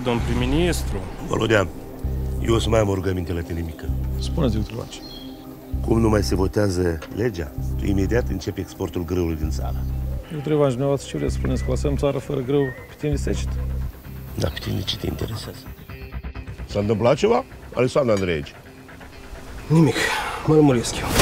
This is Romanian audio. domn prim-ministru. Volodea, eu o să mai am o rugăminte la tine mică. Spune-ți, Victor Vaci. Cum nu mai se votează legea, imediat începe exportul grâului din țară. Victor Vaci, dumneavoastră ce vreți să spuneți? Că lăsăm țară fără grâu pe tine secet? Da, pe tine ce te interesează? S-a întâmplat ceva, Alexandru Andreevici? Nimic, mă lămuresc eu.